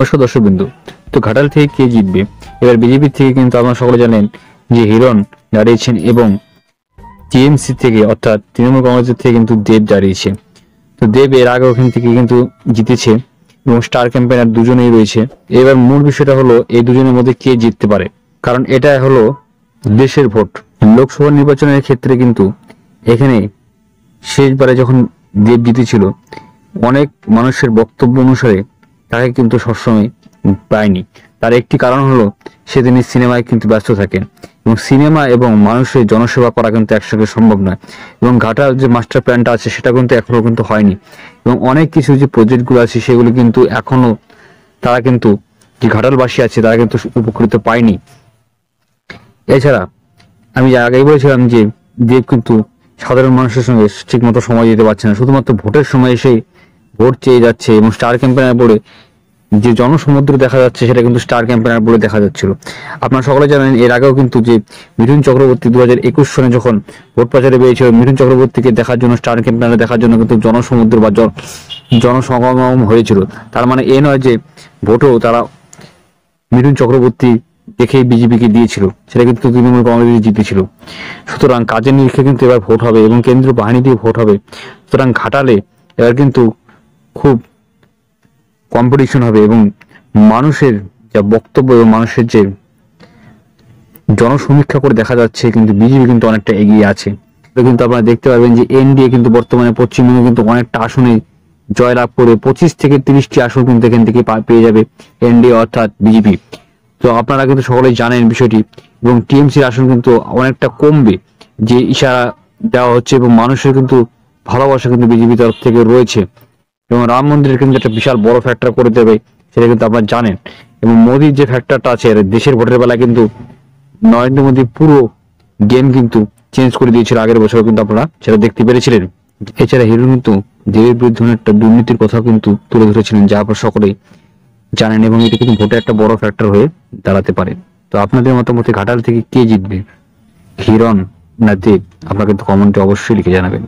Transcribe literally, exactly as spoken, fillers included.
নমস্কার দর্শকবৃন্দ, তো ঘাটাল থেকে কে জিতবে? এবার বিজেপি থেকে কিন্তু আপনারা সকলে জানেন যে হিরণ দাঁড়িয়েছেন এবং টিএমসি থেকে অর্থাৎ তৃণমূল কংগ্রেসের থেকে কিন্তু দেব দাঁড়িয়েছে। তো দেব এর আগে ওখান থেকে কিন্তু জিতেছে এবং স্টার ক্যাম্পেইনার দুজনেই রয়েছে। এবার মূল বিষয়টা হলো এই দুজনের মধ্যে কে জিততে পারে, কারণ এটা হলো দেশের ভোট। লোকসভা নির্বাচনের ক্ষেত্রে কিন্তু এখানে শেষবারে যখন দেব জিতেছিল অনেক মানুষের বক্তব্য অনুসারে তাকে কিন্তু সবসময় পায়নি। তার একটি কারণ হলো সে তিনি সিনেমায় কিন্তু ব্যস্ত থাকেন এবং সিনেমা এবং মানুষের জনসেবা করা কিন্তু একসঙ্গে সম্ভব নয়, এবং ঘাটার যে মাস্টার প্ল্যানটা আছে সেটা কিন্তু এখনো কিন্তু হয়নি এবং অনেক কিছু যে প্রজেক্টগুলো আছে সেগুলো কিন্তু এখনো তারা কিন্তু যে ঘাটালবাসী আছে তারা কিন্তু উপকৃত পায়নি। এছাড়া আমি আগেই বলেছিলাম যে দেব কিন্তু সাধারণ মানুষের সঙ্গে ঠিকমতো সময় দিতে পারছে না, শুধুমাত্র ভোটের সময় এসে ভোট চেয়ে যাচ্ছে এবং স্টার ক্যাম্পেইনার বলে যে জনসমুদ্র দেখা যাচ্ছে সেটা কিন্তু স্টার ক্যাম্পেইনার বলে দেখা যাচ্ছিল। আপনারা সকলে জানেন এর আগেও কিন্তু যে মিঠুন চক্রবর্তী দু হাজার একুশ সনে যখন ভোট প্রচারে বেরিয়েছিল, মিঠুন চক্রবর্তীকে দেখার জন্য স্টার ক্যাম্পেইনার দেখার জন্য কিন্তু জনসমুদ্র বা জনসমাগম হয়েছিল। তার মানে এ নয় যে ভোটও তারা মিঠুন চক্রবর্তী দেখেই বিজেপিকে দিয়েছিল, সেটা কিন্তু তৃণমূল কংগ্রেস জিতেছিল। সুতরাং কাজের নিরীক্ষা কিন্তু এবার ভোট হবে এবং কেন্দ্রীয় বাহিনী দিয়ে ভোট হবে। সুতরাং ঘাটালে এবার কিন্তু খুব কম্পিটিশন হবে এবং মানুষের যা বক্তব্য এবং মানুষের যে জনসমীক্ষা করে দেখা যাচ্ছে কিন্তু বিজেপি কিন্তু অনেকটা এগিয়ে আছে। কিন্তু আপনারা দেখতে পাবেন যে এনডিএ কিন্তু বর্তমানে পশ্চিমবঙ্গে কিন্তু অনেকটা আসনে জয়লাভ করে পঁচিশ থেকে তিরিশটি আসন কিন্তু এখান থেকে পেয়ে যাবে এনডিএ অর্থাৎ বিজেপি। তো আপনারা কিন্তু সকলেই জানেন বিষয়টি, এবং টিএমসির আসন কিন্তু অনেকটা কমবে যে ইশারা দেওয়া হচ্ছে এবং মানুষের কিন্তু ভালোবাসা কিন্তু বিজেপি তরফ থেকে রয়েছে এবং রাম মন্দিরের কিন্তু একটা বিশাল বড় ফ্যাক্টর করে দেবে সেটা কিন্তু আপনারা জানেন। এবং মোদির যে ফ্যাক্টরটা আছে দেশের ভোটের বেলা কিন্তু নরেন্দ্র মোদী পুরো গেম কিন্তু চেঞ্জ করে দিয়েছিল, আগের বছর কিন্তু আপনারা সেটা দেখতে পেরেছিলেন। এছাড়া হিরো কিন্তু দেবের বিরুদ্ধে একটা দুর্নীতির কথা কিন্তু তুলে ধরেছিলেন, যা আপনারা সকলেই জানেন, এবং এটা কিন্তু ভোটে একটা বড় ফ্যাক্টর হয়ে দাঁড়াতে পারে। তো আপনাদের মতামতে ঘাটাল থেকে কে জিতবে, হিরণ না দেব? আপনারা কিন্তু কমেন্টে অবশ্যই লিখে জানাবেন।